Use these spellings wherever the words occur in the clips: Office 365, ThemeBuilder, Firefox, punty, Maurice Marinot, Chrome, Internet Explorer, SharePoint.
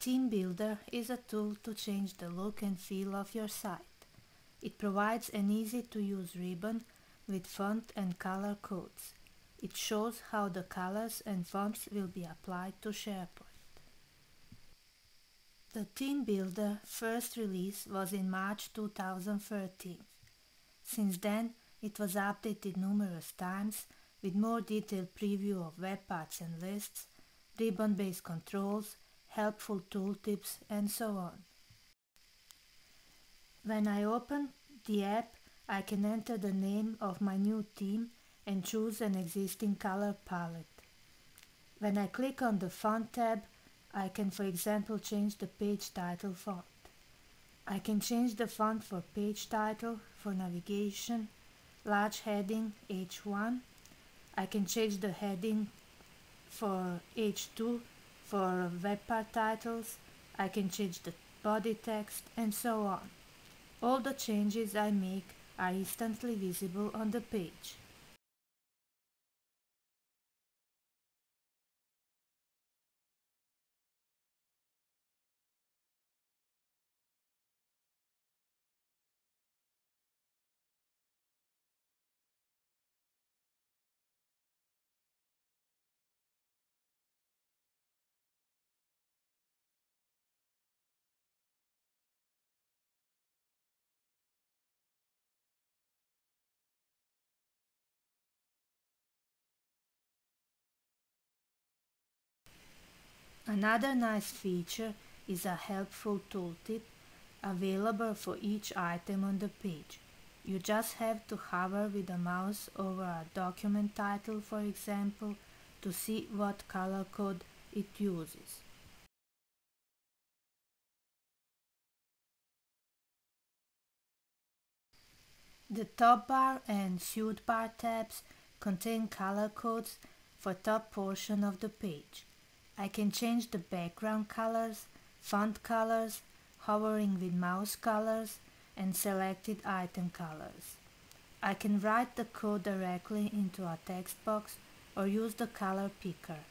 ThemeBuilder is a tool to change the look and feel of your site. It provides an easy-to-use ribbon with font and color codes. It shows how the colors and fonts will be applied to SharePoint. The ThemeBuilder first release was in March 2013. Since then, it was updated numerous times with more detailed preview of web parts and lists, ribbon-based controls, helpful tooltips, and so on. When I open the app, I can enter the name of my new theme and choose an existing color palette. When I click on the font tab, I can, for example, change the page title font. I can change the font for page title, for navigation, large heading H1. I can change the heading for H2 for web part titles. I can change the body text and so on. All the changes I make are instantly visible on the page. Another nice feature is a helpful tooltip available for each item on the page. You just have to hover with the mouse over a document title, for example, to see what color code it uses. The top bar and suit bar tabs contain color codes for top portion of the page. I can change the background colors, font colors, hovering with mouse colors, and selected item colors. I can write the code directly into a text box or use the color picker.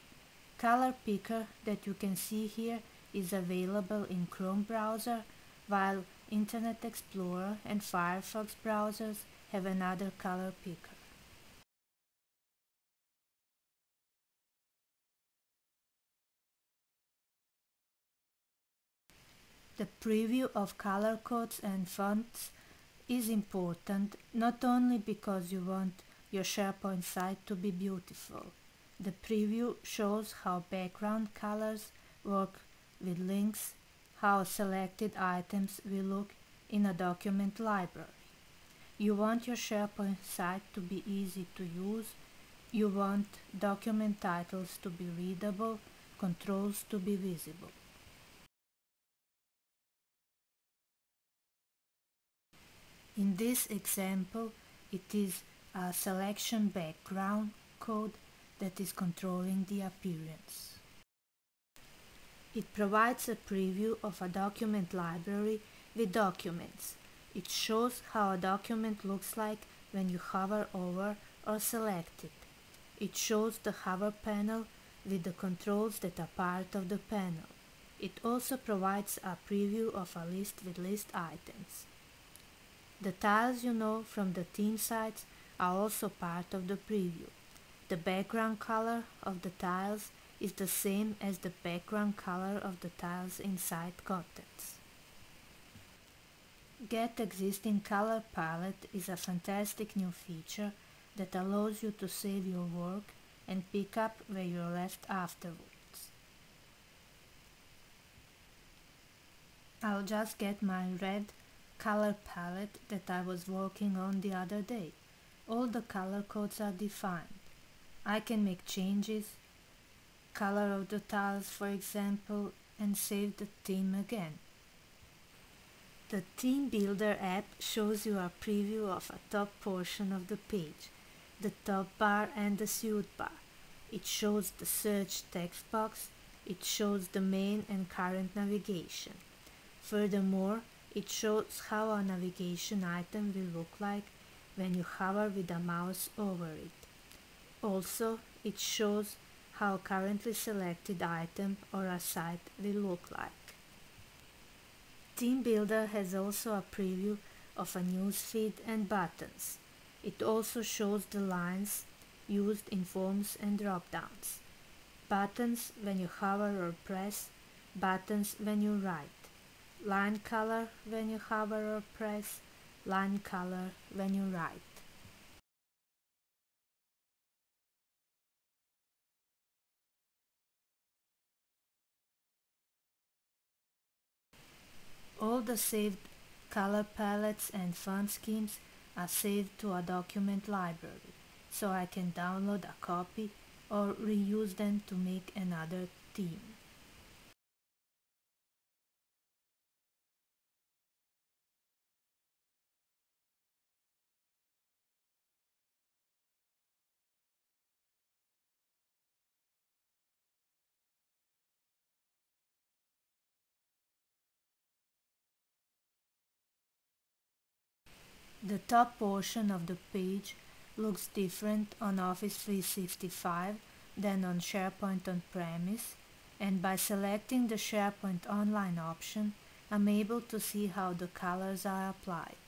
Color picker that you can see here is available in Chrome browser, while Internet Explorer and Firefox browsers have another color picker. The preview of color codes and fonts is important not only because you want your SharePoint site to be beautiful. The preview shows how background colors work with links, how selected items will look in a document library. You want your SharePoint site to be easy to use. You want document titles to be readable, controls to be visible. In this example, it is a selection background code that is controlling the appearance. It provides a preview of a document library with documents. It shows how a document looks like when you hover over or select it. It shows the hover panel with the controls that are part of the panel. It also provides a preview of a list with list items. The tiles you know from the theme sites are also part of the preview. The background color of the tiles is the same as the background color of the tiles in site contents. Get Existing Color Palette is a fantastic new feature that allows you to save your work and pick up where you left afterwards. I'll just get my red color palette that I was working on the other day. All the color codes are defined. I can make changes, color of the tiles for example, and save the theme again. The ThemeBuilder app shows you a preview of a top portion of the page, the top bar and the suit bar. It shows the search text box. It shows the main and current navigation. Furthermore, it shows how a navigation item will look like when you hover with a mouse over it. Also, it shows how a currently selected item or a site will look like. ThemeBuilder has also a preview of a newsfeed and buttons. It also shows the lines used in forms and drop-downs. Buttons when you hover or press, buttons when you write, line color when you hover or press, line color when you write. All the saved color palettes and font schemes are saved to a document library, so I can download a copy or reuse them to make another theme. The top portion of the page looks different on Office 365 than on SharePoint on-premise, and by selecting the SharePoint Online option, I'm able to see how the colors are applied.